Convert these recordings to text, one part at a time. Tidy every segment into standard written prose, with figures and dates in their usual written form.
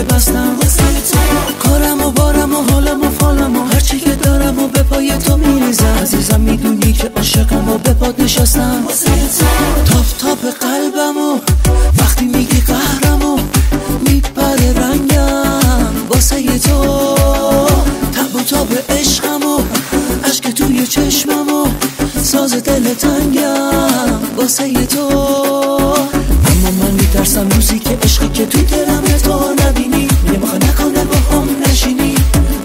که بستم واسه تو، کارم و بارم و حالم و فالم و هرچی که دارم و به پای تو میریزم. عزیزم میدونی که عاشقم و به پات نشستم واسه تو. تاپ تاپ قلبم و وقتی میگی قهرم و میپره رنگم واسه تو. تب و تاب عشقم و عشق توی چشمم و ساز دل تنگم واسه تو. اما من میترسم روزی که عشقی که تو دلم تو نبینی، نمیخوام نکنه با هم نشینی.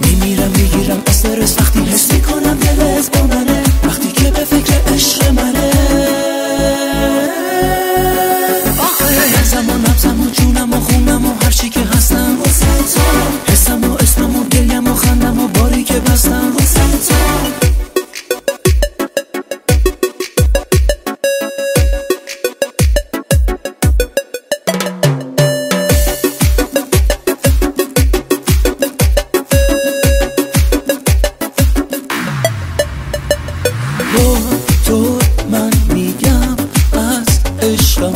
میمیرم میگیرم استرس وقتی حس میکنم دلت با منه، وقتی که به فکر عشق منه. آخه هر زمان نبزم و جونم و خونم و هرچی که هستم واسه تو. حسم و اسمم و گریم و خندم و باری که بستم واسه تو. تو من میگم از عشقم،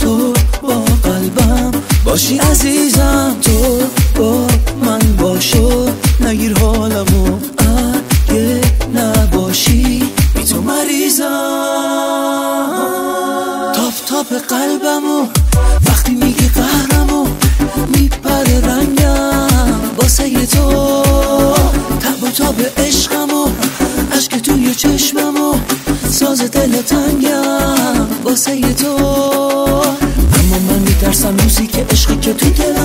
تو با قلبم باشی عزیزم، تو با من باشو نگیر حالمو، اگه نباشی بی تو مریضم. تاپ تاپ قلبمو وقتی میگی قهرمو میپره رنگم واسه تو. تب و تاب عشقمو عشق توی چشممو ساز دل تنگم واسه تو. اما من میترسم روزی که عشقی که تو دلم